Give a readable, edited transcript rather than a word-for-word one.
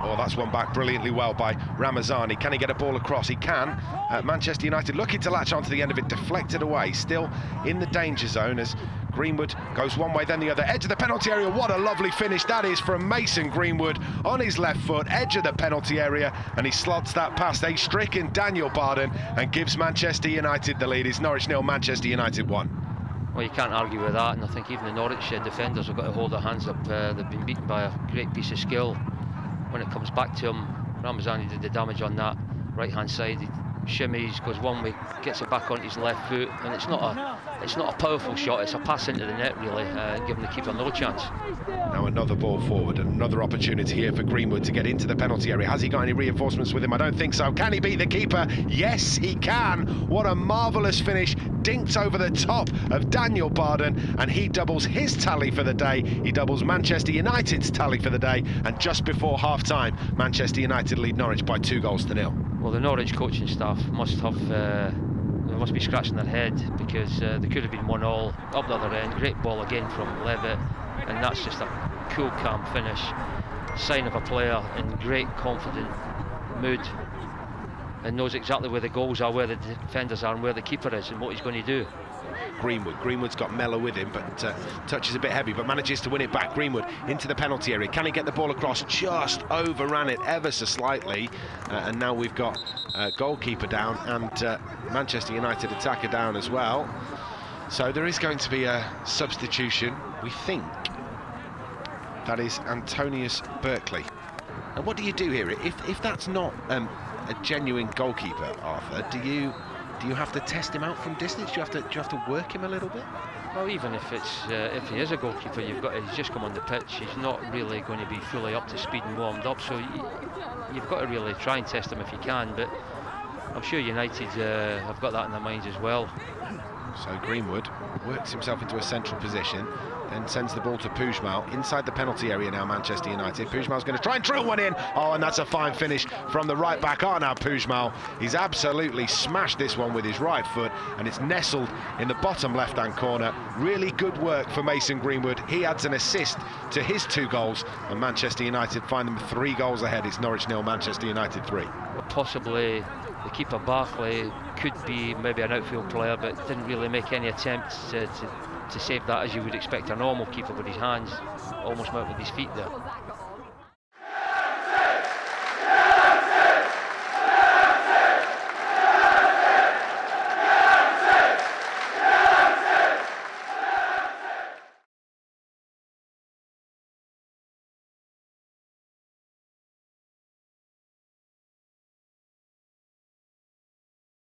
Oh, that's one back brilliantly well by Ramazani. Can he get a ball across? He can. Manchester United looking to latch onto the end of it, deflected away. Still in the danger zone as Greenwood goes one way, then the other. Edge of the penalty area. What a lovely finish that is from Mason Greenwood on his left foot, edge of the penalty area, and he slots that past a stricken Daniel Barden and gives Manchester United the lead. It's Norwich 0, Manchester United 1. Well, you can't argue with that, and I think even the Norwich defenders have got to hold their hands up. They've been beaten by a great piece of skill. When it comes back to him, Ramazani did the damage on that right-hand side. He shimmies, goes one way, gets it back onto his left foot, and it's not a powerful shot. It's a pass into the net, really, giving the keeper no chance. Now another ball forward, another opportunity here for Greenwood to get into the penalty area. Has he got any reinforcements with him? I don't think so. Can he beat the keeper? Yes, he can. What a marvellous finish. Dinked over the top of Daniel Barden, and he doubles his tally for the day. He doubles Manchester United's tally for the day, and just before half-time, Manchester United lead Norwich by 2-0. Well, the Norwich coaching staff must have... They must be scratching their head, because they could have been 1-1 up the other end. Great ball again from Levitt, and that's just a cool, calm finish. Sign of a player in great, confident mood, and knows exactly where the goals are, where the defenders are, and where the keeper is, and what he's going to do. Greenwood's got Mella with him, but touches a bit heavy, but manages to win it back. Greenwood into the penalty area. Can he get the ball across? Just overran it ever so slightly, and now we've got goalkeeper down and Manchester United attacker down as well. So there is going to be a substitution, we think. That is Antonio Barclay. And what do you do here? If that's not a genuine goalkeeper, Arthur, do you have to test him out from distance? Do you have to work him a little bit? Well, even if he is a goalkeeper, he's just come on the pitch. He's not really going to be fully up to speed and warmed up. So you've got to really try and test him if you can. But I'm sure United have got that in their minds as well. So Greenwood works himself into a central position, then sends the ball to Puigmal inside the penalty area now, Manchester United. Puigmal's going to try and drill one in. Oh, and that's a fine finish from the right back. Arnau Puigmal, he's absolutely smashed this one with his right foot, and it's nestled in the bottom left-hand corner. Really good work for Mason Greenwood. He adds an assist to his 2 goals, and Manchester United find them 3 goals ahead. It's Norwich 0, Manchester United 3. Possibly the keeper Barclay could be maybe an outfield player, but didn't really make any attempts to save that, as you would expect a normal keeper, with his hands almost out with his feet there.